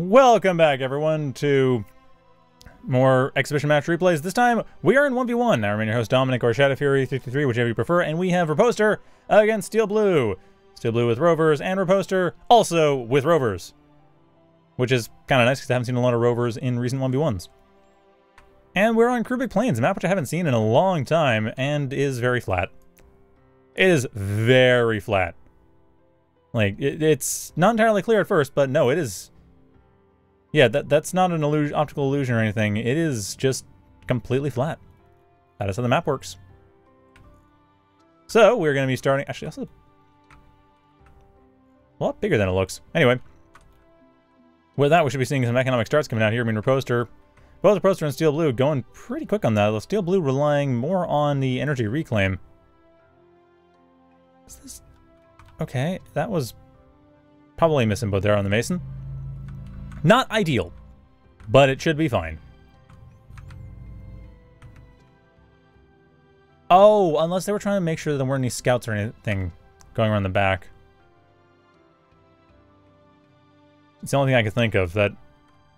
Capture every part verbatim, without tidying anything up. Welcome back, everyone, to more exhibition match replays. This time, we are in one v one. I remain your host, Dominic, or Shadow Fury three three three, whichever you prefer, and we have RiposteR against Steel Blue. Steel Blue with Rovers, and RiposteR also with Rovers, which is kind of nice because I haven't seen a lot of Rovers in recent one v ones. And we're on Crubick Plains, a map which I haven't seen in a long time, and is very flat. It is very flat. Like, it, it's not entirely clear at first, but no, it is... Yeah, that, that's not an illusion, optical illusion or anything. It is just completely flat. That is how the map works. So, we're going to be starting... Actually, that's a lot bigger than it looks. Anyway. With that, we should be seeing some economic starts coming out here. I mean, RiposteR... Both RiposteR and Steel Blue going pretty quick on that. Steel Blue relying more on the energy reclaim. Is this... Okay, that was probably missing both there on the Mason. Not ideal, but it should be fine. Oh, unless they were trying to make sure that there weren't any scouts or anything going around the back. It's the only thing I could think of that...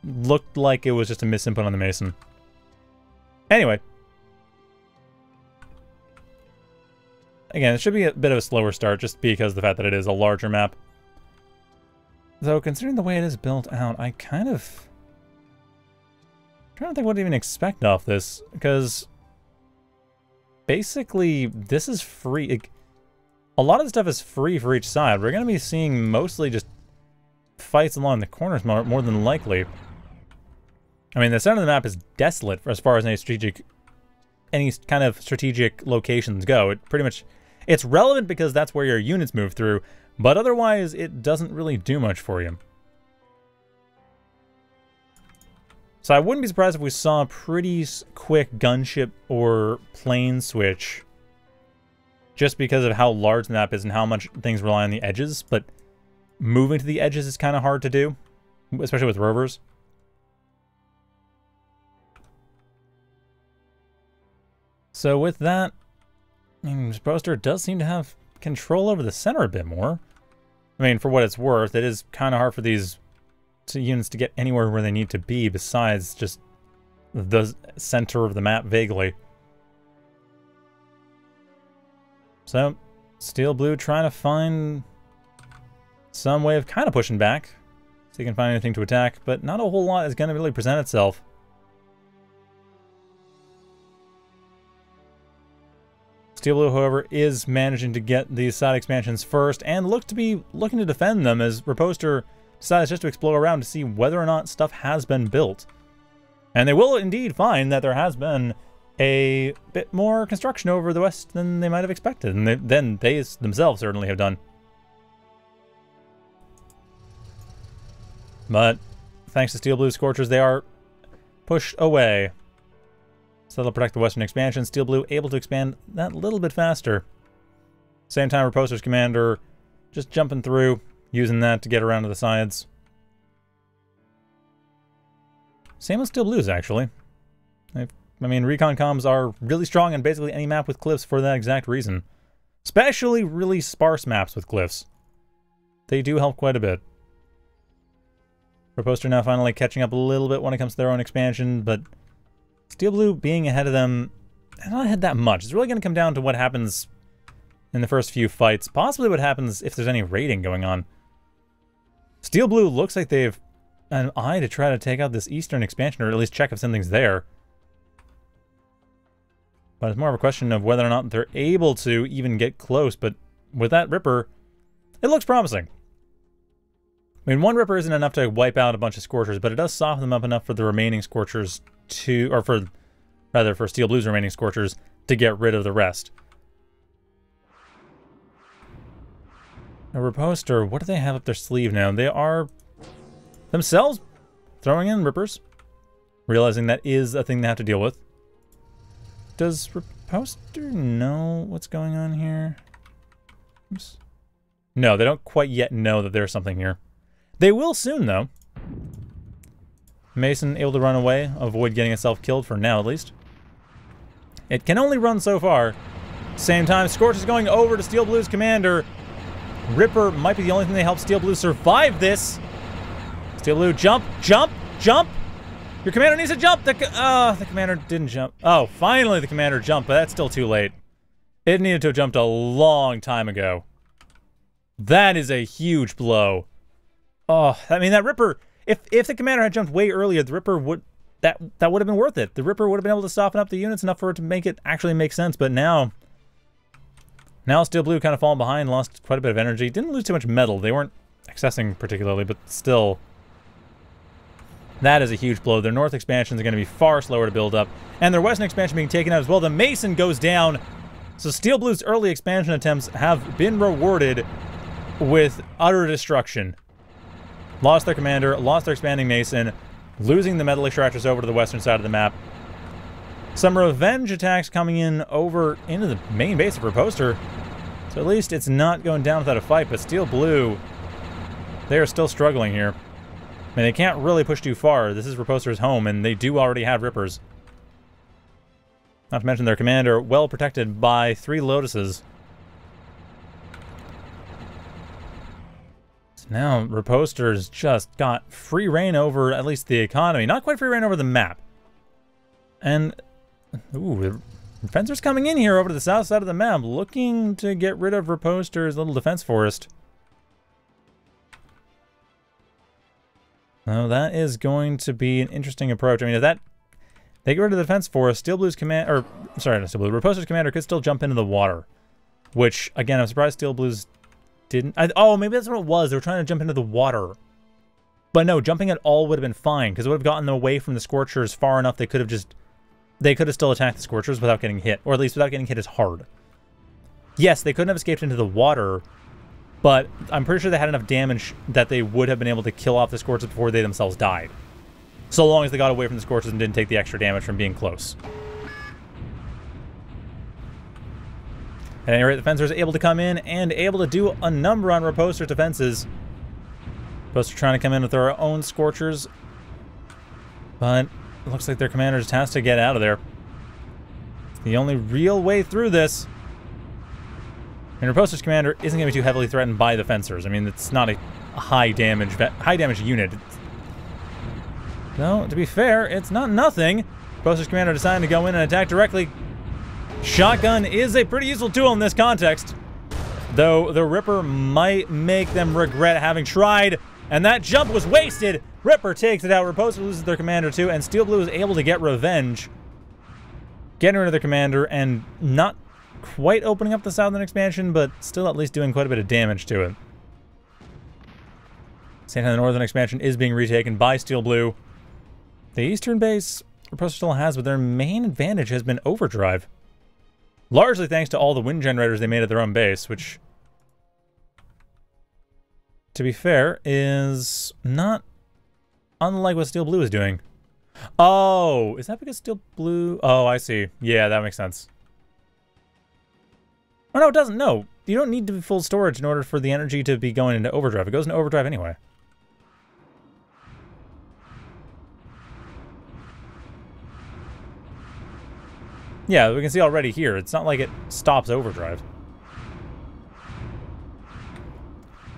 Looked like it was just a misinput on the Mason. Anyway. Again, it should be a bit of a slower start just because of the fact that it is a larger map. Though, considering the way it is built out, I kind of... I'm trying to think what to even expect off this, because... Basically, this is free. A lot of the stuff is free for each side. We're going to be seeing mostly just fights along the corners more, more than likely. I mean, the center of the map is desolate for as far as any strategic, any kind of strategic locations go. It pretty much, it's relevant because that's where your units move through, but otherwise it doesn't really do much for you. So I wouldn't be surprised if we saw a pretty quick gunship or plane switch, just because of how large the map is and how much things rely on the edges, but moving to the edges is kind of hard to do, especially with Rovers. So with that, I mean, RiposteR does seem to have control over the center a bit more. I mean, for what it's worth, it is kind of hard for these two units to get anywhere where they need to be besides just the center of the map vaguely. So, Steel Blue trying to find... some way of kind of pushing back, so you can find anything to attack, but not a whole lot is going to really present itself. Steel Blue, however, is managing to get these side expansions first, and looks to be looking to defend them as RiposteR decides just to explore around to see whether or not stuff has been built. And they will indeed find that there has been a bit more construction over the west than they might have expected, and they, then they themselves certainly have done. But thanks to Steel Blue's Scorchers, they are pushed away. So that'll protect the western expansion. Steel Blue able to expand that little bit faster. Same time, RiposteR's commander just jumping through, using that to get around to the sides. Same with Steel Blue's, actually. I mean, recon comms are really strong on basically any map with cliffs for that exact reason. Especially really sparse maps with cliffs. They do help quite a bit. RiposteR now finally catching up a little bit when it comes to their own expansion, but Steel Blue being ahead of them, not ahead that much. It's really going to come down to what happens in the first few fights, possibly what happens if there's any raiding going on. Steel Blue looks like they've an eye to try to take out this eastern expansion, or at least check if something's there. But it's more of a question of whether or not they're able to even get close, but with that Ripper, it looks promising. I mean, one Ripper isn't enough to wipe out a bunch of Scorchers, but it does soften them up enough for the remaining Scorchers to, or for, rather, for Steel Blue's remaining Scorchers to get rid of the rest. Now, RiposteR, what do they have up their sleeve now? They are themselves throwing in Rippers, realizing that is a thing they have to deal with. Does RiposteR know what's going on here? Oops. No, they don't quite yet know that there's something here. They will soon, though. Mason able to run away, avoid getting itself killed for now, at least. It can only run so far. Same time, Scorch is going over to Steel Blue's commander. Ripper might be the only thing that helps Steel Blue survive this. Steel Blue, jump, jump, jump. Your commander needs to jump. The, uh, the commander didn't jump. Oh, finally the commander jumped, but that's still too late. It needed to have jumped a long time ago. That is a huge blow. Oh, I mean, that Ripper, if if the commander had jumped way earlier, the Ripper would, that, that would have been worth it. The Ripper would have been able to soften up the units enough for it to make it actually make sense, but now, now Steel Blue kind of fallen behind, lost quite a bit of energy. Didn't lose too much metal. They weren't accessing particularly, but still, that is a huge blow. Their north expansions are going to be far slower to build up, and their western expansion being taken out as well. The Mason goes down, so Steel Blue's early expansion attempts have been rewarded with utter destruction. Lost their commander, lost their expanding Mason, losing the metal extractors over to the western side of the map. Some revenge attacks coming in over into the main base of RiposteR, so at least it's not going down without a fight, but Steel Blue, they are still struggling here. I mean, they can't really push too far. This is RiposteR's home, and they do already have Rippers. Not to mention their commander, well protected by three Lotuses. So now RiposteR's just got free reign over at least the economy. Not quite free reign over the map. And, ooh, Defensor's coming in here over to the south side of the map, looking to get rid of RiposteR's little defense forest. Oh, that is going to be an interesting approach. I mean, if that they get rid of the defense force, Steel Blue's command, or sorry, not Steel Blue, RiposteR's commander could still jump into the water, which again, I'm surprised Steel Blue's didn't. I, oh, maybe that's what it was. They were trying to jump into the water, but no, jumping at all would have been fine because it would have gotten them away from the Scorchers far enough. They could have just, they could have still attacked the Scorchers without getting hit, or at least without getting hit as hard. Yes, they couldn't have escaped into the water, but I'm pretty sure they had enough damage that they would have been able to kill off the Scorchers before they themselves died. So long as they got away from the Scorchers and didn't take the extra damage from being close. At any rate, the Fencer is able to come in and able to do a number on RiposteR's defenses. RiposteR trying to come in with their own Scorchers, but it looks like their commander just has to get out of there. It's the only real way through this. And RiposteR's commander isn't going to be too heavily threatened by the Fencers. I mean, it's not a high damage high damage unit. No, to be fair, it's not nothing. RiposteR's commander deciding to go in and attack directly. Shotgun is a pretty useful tool in this context, though the Ripper might make them regret having tried. And that jump was wasted. Ripper takes it out. RiposteR loses their commander too, and Steel Blue is able to get revenge, getting rid of their commander and not quite opening up the southern expansion, but still at least doing quite a bit of damage to it. Same time, the northern expansion is being retaken by Steel Blue. The eastern base RiposteR still has, but their main advantage has been overdrive, largely thanks to all the wind generators they made at their own base, which, to be fair, is not unlike what Steel Blue is doing. Oh, is that because Steel Blue? Oh, I see. Yeah, that makes sense. Oh, no, it doesn't. No, you don't need to be full storage in order for the energy to be going into overdrive. It goes into overdrive anyway. Yeah, we can see already here, it's not like it stops overdrive.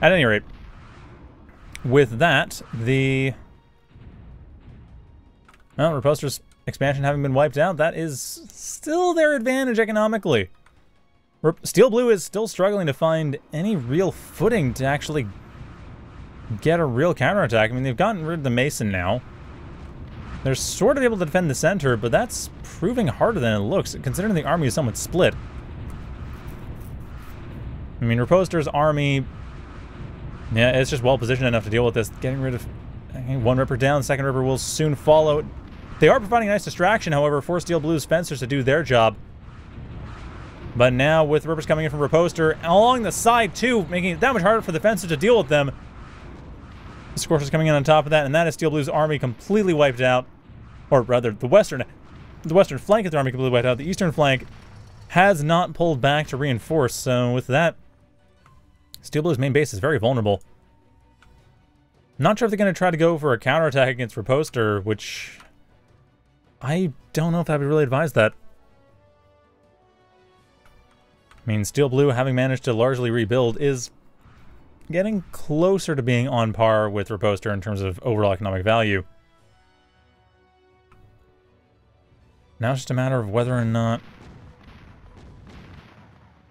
At any rate, with that, the... well, RiposteR's expansion having been wiped out, that is still their advantage economically. Steel Blue is still struggling to find any real footing to actually get a real counterattack. I mean, they've gotten rid of the Mason now. They're sort of able to defend the center, but that's proving harder than it looks, considering the army is somewhat split. I mean, RiposteR's army, yeah, it's just well positioned enough to deal with this. Getting rid of one Ripper down, second Ripper will soon follow. They are providing a nice distraction, however, for Steel Blue's Fencers to do their job. But now with Rippers coming in from RiposteR, along the side too, making it that much harder for the Fencers to deal with them. Scorchers coming in on top of that, and that is Steel Blue's army completely wiped out. Or rather, the western the western flank of the army completely wiped out. The eastern flank has not pulled back to reinforce, so with that, Steel Blue's main base is very vulnerable. Not sure if they're going to try to go for a counterattack against RiposteR, which I don't know if I'd really advise that. I mean, Steel Blue, having managed to largely rebuild, is getting closer to being on par with RiposteR in terms of overall economic value. Now it's just a matter of whether or not,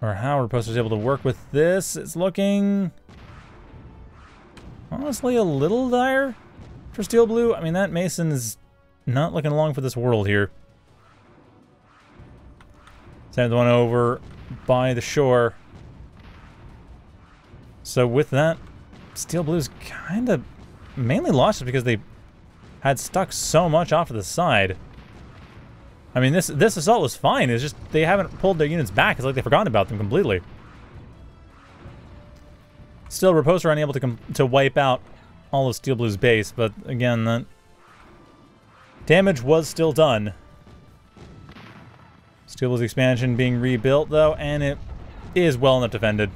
or how RiposteR is able to work with this. It's looking honestly a little dire for Steel Blue. I mean, that Mason is not looking long for this world here. Send the one over by the shore. So with that, Steel Blue's kind of mainly lost it because they had stuck so much off to the side. I mean, this this assault was fine. It's just they haven't pulled their units back. It's like they've forgotten about them completely. Still, RiposteR unable to com to wipe out all of Steel Blue's base, but again, that damage was still done. Steel Blue's expansion being rebuilt though, and it is well enough defended.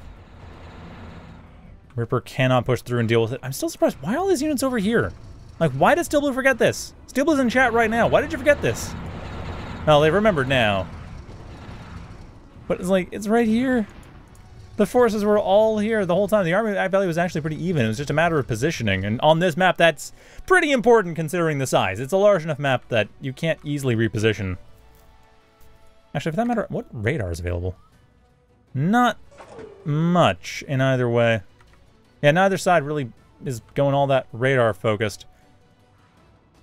Ripper cannot push through and deal with it. I'm still surprised. Why are all these units over here? Like, why did Steel Blue forget this? Steel Blue's in chat right now. Why did you forget this? Well, they remembered now. But it's like, it's right here. The forces were all here the whole time. The army value was actually pretty even. It was just a matter of positioning. And on this map, that's pretty important considering the size. It's a large enough map that you can't easily reposition. Actually, for that matter, what radar is available? Not much in either way. Yeah, neither side really is going all that radar focused.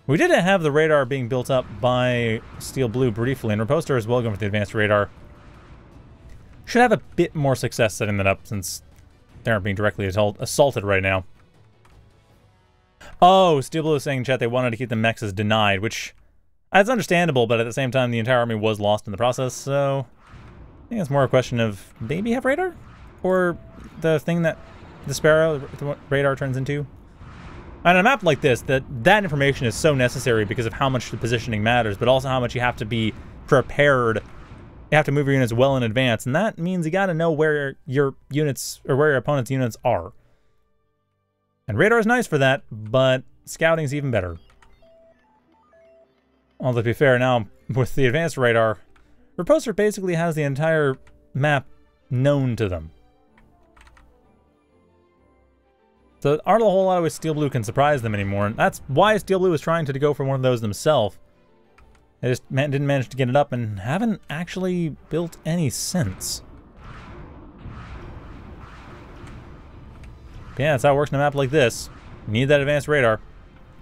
We did have the radar being built up by Steel Blue briefly, and RiposteR is well going for the advanced radar. Should have a bit more success setting that up since they aren't being directly assault assaulted right now. Oh, Steel Blue is saying in chat they wanted to keep the mexes denied, which that's understandable, but at the same time the entire army was lost in the process, so I think it's more a question of maybe have radar? Or the thing that the Sparrow the radar turns into? On a map like this, that that information is so necessary because of how much the positioning matters, but also how much you have to be prepared. You have to move your units well in advance, and that means you got to know where your units or where your opponent's units are. And radar is nice for that, but scouting is even better. Although, to be fair, now with the advanced radar, RiposteR basically has the entire map known to them. So aren't a whole lot of ways Steel Blue can surprise them anymore, and that's why Steel Blue is trying to go for one of those themselves. They just man didn't manage to get it up and haven't actually built any since. Yeah, that's how it works in a map like this. You need that advanced radar.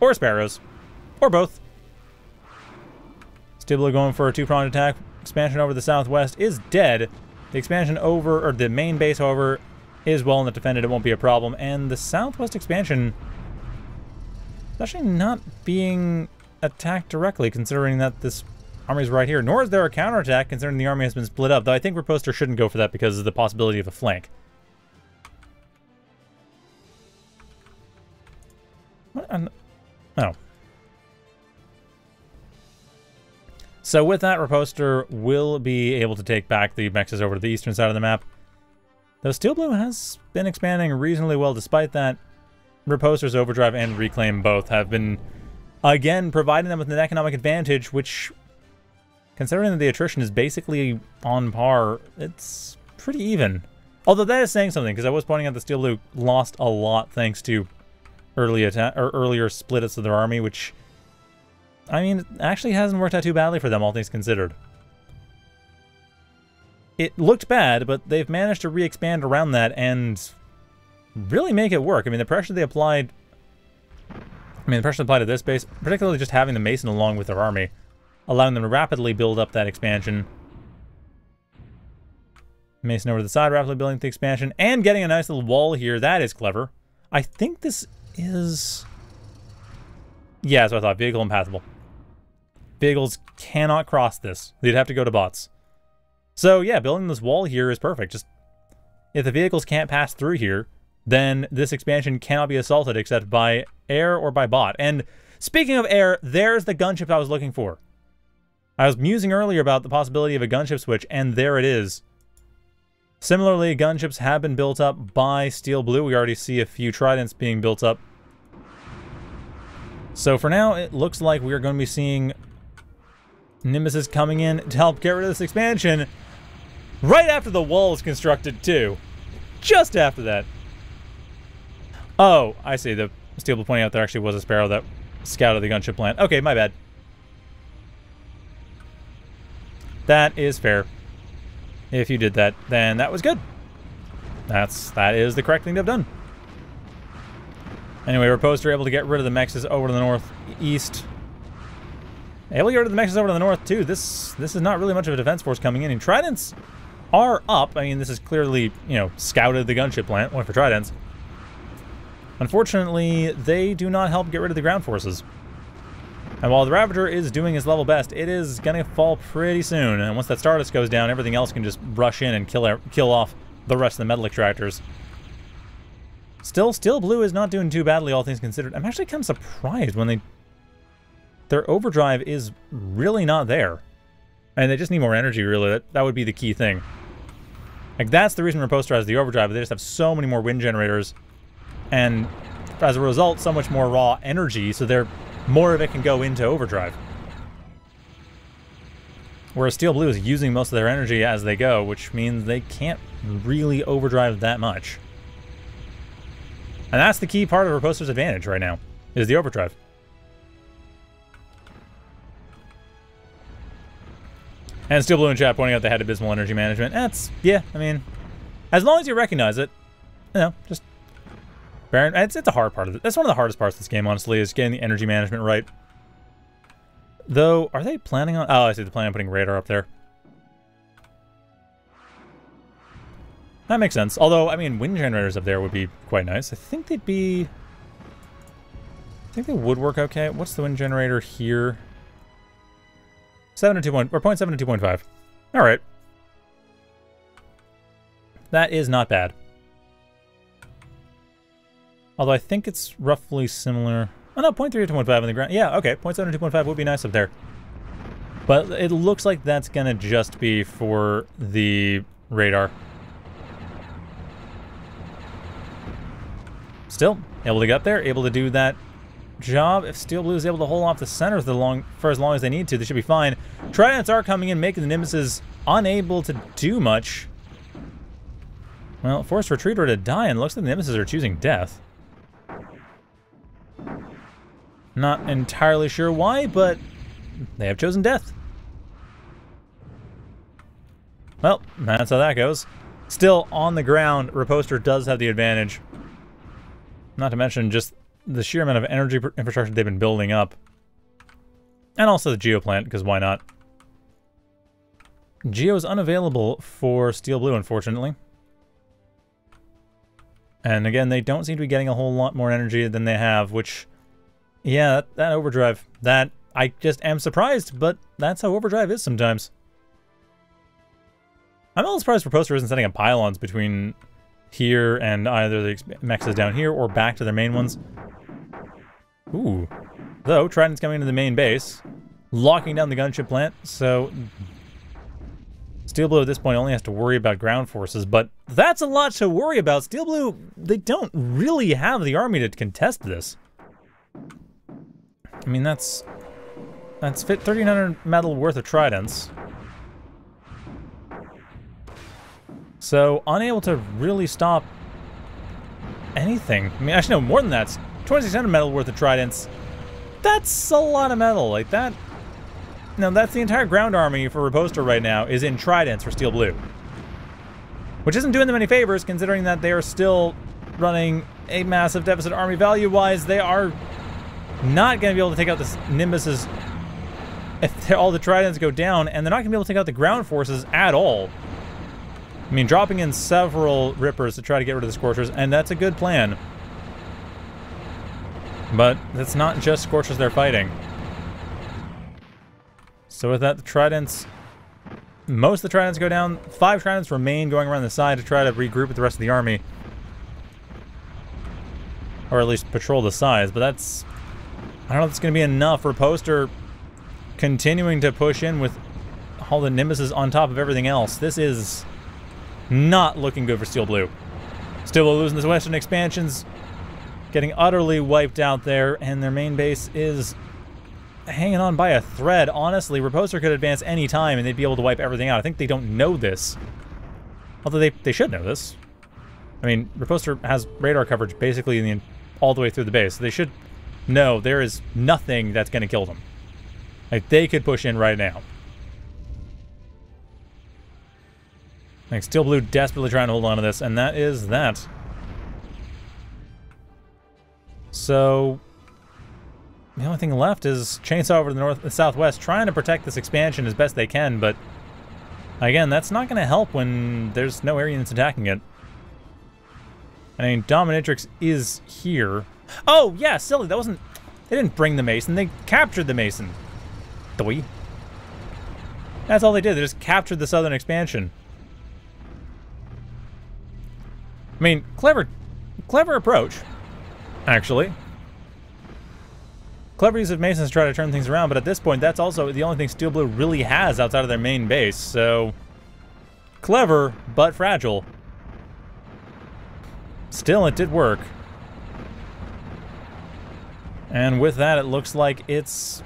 Or Sparrows. Or both. Steel Blue going for a two-pronged attack. Expansion over the southwest is dead. The expansion over, or the main base, however, is well enough defended, it won't be a problem. And the southwest expansion is actually not being attacked directly, considering that this army is right here. Nor is there a counterattack, considering the army has been split up. Though I think RiposteR shouldn't go for that because of the possibility of a flank. What? Oh. So with that, RiposteR will be able to take back the mexes over to the eastern side of the map. Though Steel Blue has been expanding reasonably well despite that, RiposteR's Overdrive and Reclaim both have been, again, providing them with an economic advantage, which, considering that the attrition is basically on par, it's pretty even. Although that is saying something, because I was pointing out that Steel Blue lost a lot thanks to early attack or earlier splits of their army, which, I mean, actually hasn't worked out too badly for them, all things considered. It looked bad, but they've managed to re-expand around that and really make it work. I mean, the pressure they applied... I mean, the pressure applied to this base, particularly just having the Mason along with their army, allowing them to rapidly build up that expansion. Mason over to the side, rapidly building the expansion, and getting a nice little wall here. That is clever. I think this is... Yeah, that's what I thought. Vehicle impassable. Vehicles cannot cross this. They'd have to go to bots. So yeah, building this wall here is perfect. Just if the vehicles can't pass through here, then this expansion cannot be assaulted except by air or by bot. And speaking of air, there's the gunship I was looking for. I was musing earlier about the possibility of a gunship switch, and there it is. Similarly, gunships have been built up by Steel Blue. We already see a few tridents being built up. So for now, it looks like we are going to be seeing Nemesis coming in to help get rid of this expansion right after the wall is constructed too. Just after that. Oh, I see. The Steel Blue pointing out there actually was a Sparrow that scouted the gunship plant. Okay, my bad. That is fair. If you did that, then that was good. That's that is the correct thing to have done. Anyway, RiposteR able to get rid of the mexes over to the northeast. Able to get rid of the mexes over to the north too. This this is not really much of a defense force coming in. And Tridents are up. I mean, this is clearly, you know, scouted the gunship plant. Went for Tridents. Unfortunately, they do not help get rid of the ground forces. And while the Ravager is doing his level best, it is going to fall pretty soon. And once that Stardust goes down, everything else can just rush in and kill kill off the rest of the metal extractors. Still, Steel Blue is not doing too badly, all things considered. I'm actually kind of surprised when they... Their overdrive is really not there. And they just need more energy, really. That, that would be the key thing. Like, that's the reason RiposteR has the overdrive. They just have so many more wind generators. And as a result, so much more raw energy, so they're... More of it can go into overdrive. Whereas Steel Blue is using most of their energy as they go, which means they can't really overdrive that much. And that's the key part of RiposteR's advantage right now, is the overdrive. And Steel Blue in chat pointing out they had abysmal energy management. That's, yeah, I mean, as long as you recognize it, you know, just... It's, it's a hard part of it. That's one of the hardest parts of this game, honestly, is getting the energy management right. Though, are they planning on... Oh, I see. They're planning on putting radar up there. That makes sense. Although, I mean, wind generators up there would be quite nice. I think they'd be... I think they would work okay. What's the wind generator here? seven to two point... Or zero point seven to two point five. All right. That is not bad. Although I think it's roughly similar. Oh no, zero point three to two point five on the ground. Yeah, okay, zero point seven to two point five would be nice up there. But it looks like that's gonna just be for the radar. Still, able to get up there, able to do that job. If Steel Blue is able to hold off the center for, the long, for as long as they need to, they should be fine. Tridents are coming in, making the Nemesis unable to do much. Well, forced Retreater to die, and it looks like the Nemesis are choosing death. Not entirely sure why, but they have chosen death. Well, that's how that goes. Still, on the ground, RiposteR does have the advantage. Not to mention just the sheer amount of energy infrastructure they've been building up. And also the Geo plant, because why not? Geo is unavailable for Steel Blue, unfortunately. And again, they don't seem to be getting a whole lot more energy than they have, which... Yeah, that, that overdrive, that, I just am surprised, but that's how overdrive is sometimes. I'm a little surprised RiposteR isn't setting up pylons between here and either the mexes down here or back to their main ones. Ooh. Though, Trident's coming into the main base, locking down the gunship plant, so... Steel Blue at this point only has to worry about ground forces, but that's a lot to worry about. Steel Blue, they don't really have the army to contest this. I mean, that's... That's fit thirteen hundred metal worth of Tridents. So, unable to really stop anything. I mean, actually, no, more than that. twenty-six hundred metal worth of Tridents. That's a lot of metal. Like, that... No, that's the entire ground army for RiposteR right now is in Tridents for Steel Blue. Which isn't doing them any favors, considering that they are still running a massive deficit army value-wise. They are... Not going to be able to take out this Nimbus's if all the Tridents go down, and they're not going to be able to take out the ground forces at all. I mean, dropping in several Rippers to try to get rid of the Scorchers, and that's a good plan. But it's not just Scorchers they're fighting. So with that, the Tridents... Most of the Tridents go down. Five Tridents remain going around the side to try to regroup with the rest of the army. Or at least patrol the sides, but that's... I don't know if it's going to be enough. RiposteR continuing to push in with all the Nimbuses on top of everything else. This is not looking good for Steel Blue. Steel Blue losing this Western expansions, getting utterly wiped out there, and their main base is hanging on by a thread. Honestly, RiposteR could advance any time and they'd be able to wipe everything out. I think they don't know this. Although they, they should know this. I mean, RiposteR has radar coverage basically in the all the way through the base. They should know there is nothing that's going to kill them. Like, they could push in right now. Like, Steel Blue desperately trying to hold on to this, and that is that. So the only thing left is Chainsaw over to the north, southwest, trying to protect this expansion as best they can, but again, that's not going to help when there's no Arians attacking it. I mean, Dominatrix is here. Oh, yeah, silly, that wasn't... They didn't bring the Mason, they captured the Mason. Doi. That's all they did, they just captured the southern expansion. I mean, clever, clever approach, actually. Clever use of Masons to try to turn things around, but at this point, that's also the only thing Steel Blue really has outside of their main base, so... Clever, but fragile. Still, it did work. And with that, it looks like it's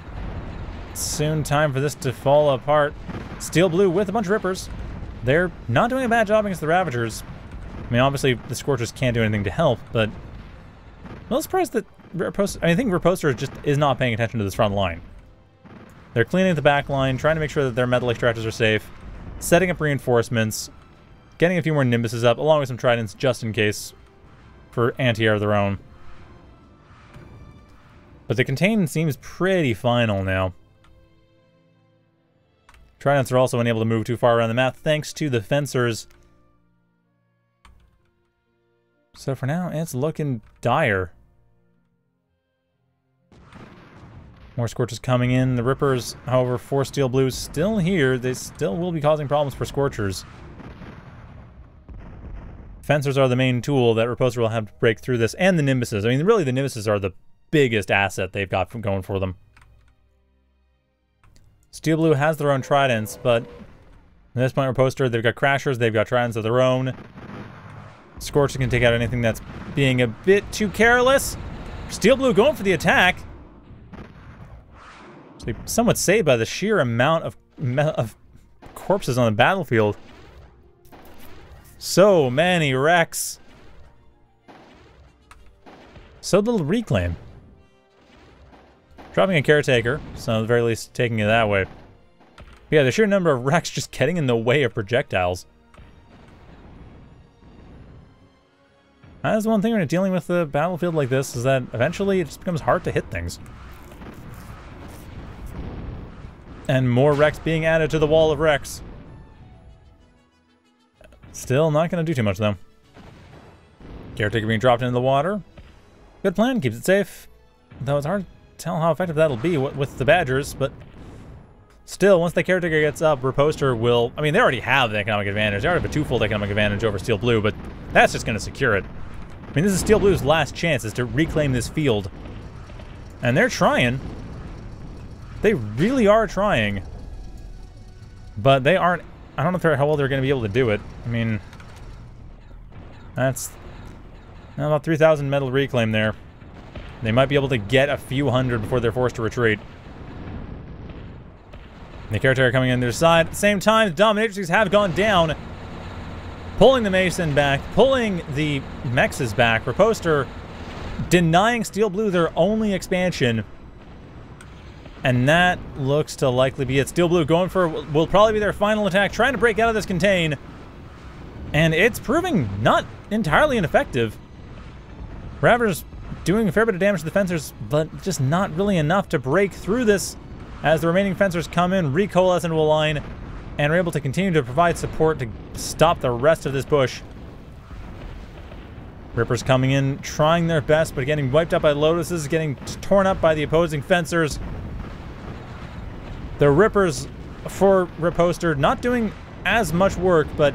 soon time for this to fall apart. Steel Blue with a bunch of Rippers. They're not doing a bad job against the Ravagers. I mean, obviously, the Scorchers can't do anything to help, but... I'm a little surprised that... Riposte, I think Riposte just is not paying attention to this front line. They're cleaning the back line, trying to make sure that their metal extractors are safe, setting up reinforcements, getting a few more Nimbuses up, along with some Tridents just in case for anti-air of their own. But the contain seems pretty final now. Tridents are also unable to move too far around the map thanks to the fencers. So for now, it's looking dire. More Scorchers coming in. The Rippers, however, for Steel Blue still here. They still will be causing problems for Scorchers. Fencers are the main tool that Riposte will have to break through this, and the Nimbuses. I mean, really, the Nimbuses are the biggest asset they've got from going for them. Steel Blue has their own Tridents, but at this point, Riposte, they've got Crashers, they've got Tridents of their own. Scorchers can take out anything that's being a bit too careless. Steel Blue going for the attack. Somewhat saved by the sheer amount of, of corpses on the battlefield. So many wrecks. So little reclaim. Dropping a caretaker, so at the very least taking it that way. But yeah, the sheer number of wrecks just getting in the way of projectiles. That's one thing when you're dealing with a battlefield like this, is that eventually it just becomes hard to hit things. And more wrecks being added to the wall of wrecks. Still not going to do too much, though. Caretaker being dropped into the water. Good plan, keeps it safe. Though it's hard to tell how effective that'll be with the Badgers, but... Still, once the Caretaker gets up, Riposte will... I mean, they already have the economic advantage. They already have a twofold economic advantage over Steel Blue, but that's just going to secure it. I mean, this is Steel Blue's last chance, is to reclaim this field. And they're trying... They really are trying, but they aren't, I don't know how well they're going to be able to do it. I mean, that's about three thousand metal reclaim there. They might be able to get a few hundred before they're forced to retreat. The Caretaker coming in their side. At the same time, the Dominatrixes have gone down, pulling the Mason back, pulling the Mexes back. Riposte denying Steel Blue their only expansion. And that looks to likely be it. Steel Blue going for will probably be their final attack, trying to break out of this contain. And it's proving not entirely ineffective. Ravagers doing a fair bit of damage to the fencers, but just not really enough to break through this as the remaining fencers come in, recoalesce into a line, and are able to continue to provide support to stop the rest of this push. Rippers coming in, trying their best, but getting wiped out by Lotuses, getting torn up by the opposing fencers. The Rippers for Riposte not doing as much work, but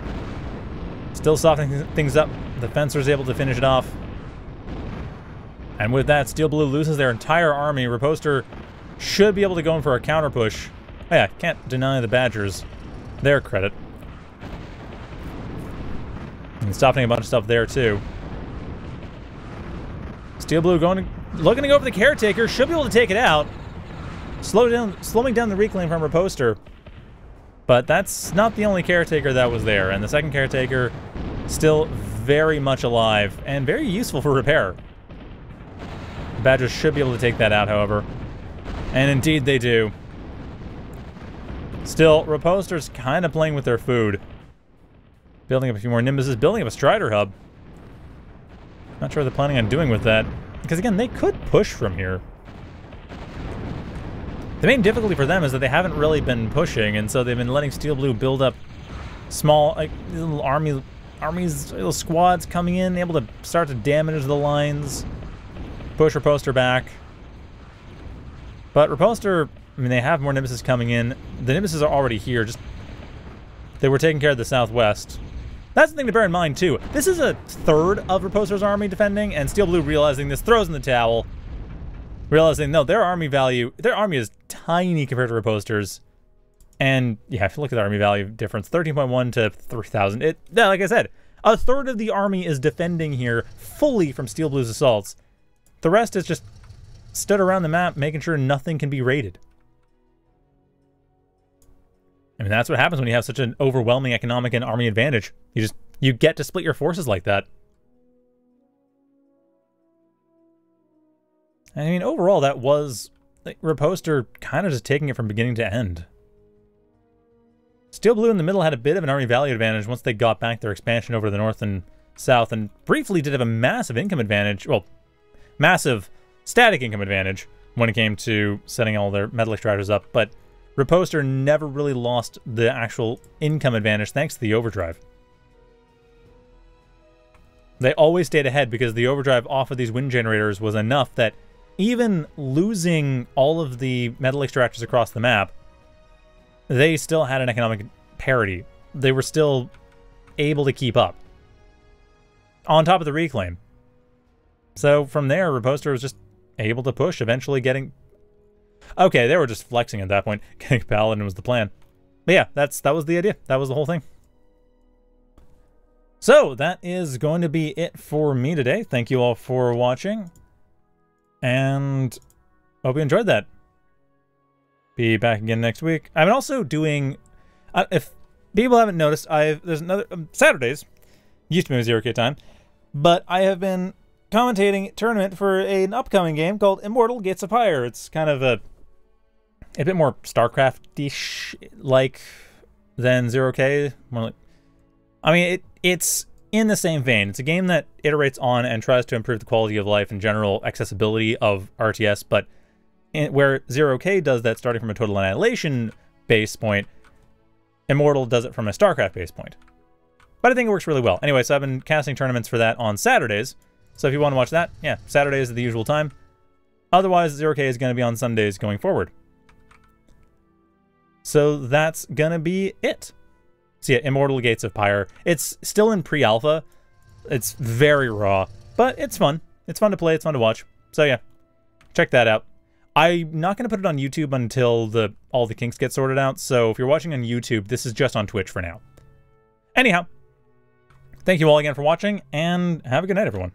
still softening things up. The Fencer's able to finish it off. And with that, Steel Blue loses their entire army. Riposte should be able to go in for a counter push. Oh yeah, can't deny the Badgers their credit. And softening a bunch of stuff there too. Steel Blue going, looking to go for the Caretaker, should be able to take it out. Slow down, slowing down the reclaim from Riposte, but that's not the only Caretaker that was there, and the second Caretaker still very much alive and very useful for repair. Badgers should be able to take that out, however. And indeed they do. Still, RiposteR's kind of playing with their food. Building up a few more Nimbuses, building up a Strider hub. Not sure what they're planning on doing with that. Because again, they could push from here. The main difficulty for them is that they haven't really been pushing, and so they've been letting Steel Blue build up small, like, little army, armies, little squads coming in, able to start to damage the lines, push RiposteR back. But RiposteR, I mean, they have more Nimbuses coming in. The Nimbuses are already here, just they were taking care of the southwest. That's the thing to bear in mind, too. This is a third of RiposteR's army defending, and Steel Blue, realizing this, throws in the towel. Realizing, no, their army value, their army is tiny compared to RiposteR's. And, yeah, if you look at the army value difference, thirteen point one to three thousand, it, yeah, like I said, a third of the army is defending here fully from Steel Blue's assaults. The rest is just stood around the map, making sure nothing can be raided. I mean, that's what happens when you have such an overwhelming economic and army advantage. You just, you get to split your forces like that. I mean, overall, that was, like, RiposteR kind of just taking it from beginning to end. Steel Blue in the middle had a bit of an army value advantage once they got back their expansion over to the north and south, and briefly did have a massive income advantage, well, massive static income advantage when it came to setting all their metallic striders up, but RiposteR never really lost the actual income advantage thanks to the overdrive. They always stayed ahead because the overdrive off of these wind generators was enough that even losing all of the metal extractors across the map, they still had an economic parity. They were still able to keep up. On top of the reclaim. So from there, RiposteR was just able to push, eventually getting... Okay, they were just flexing at that point. Getting Paladin was the plan. But yeah, that's that was the idea. That was the whole thing. So, that is going to be it for me today. Thank you all for watching. And hope you enjoyed that. Be back again next week. I'm also doing... Uh, if people haven't noticed, I've there's another... Um, Saturdays. Used to be Zero-K time. But I have been commentating tournament for a, an upcoming game called Immortal Gates of Pyre. It's kind of a a bit more StarCraft-ish like than Zero-K. More like, I mean, it it's in the same vein. It's a game that iterates on and tries to improve the quality of life and general accessibility of R T S, but in, where Zero-K does that starting from a Total Annihilation base point, Immortal does it from a StarCraft base point. But I think it works really well. Anyway, so I've been casting tournaments for that on Saturdays. So if you want to watch that, yeah, Saturdays at the usual time. Otherwise, Zero-K is going to be on Sundays going forward. So that's going to be it. So yeah, Immortal Gates of Pyre. It's still in pre-alpha. It's very raw, but it's fun. It's fun to play. It's fun to watch. So yeah, check that out. I'm not going to put it on YouTube until the all the kinks get sorted out. So if you're watching on YouTube, this is just on Twitch for now. Anyhow, thank you all again for watching, and have a good night, everyone.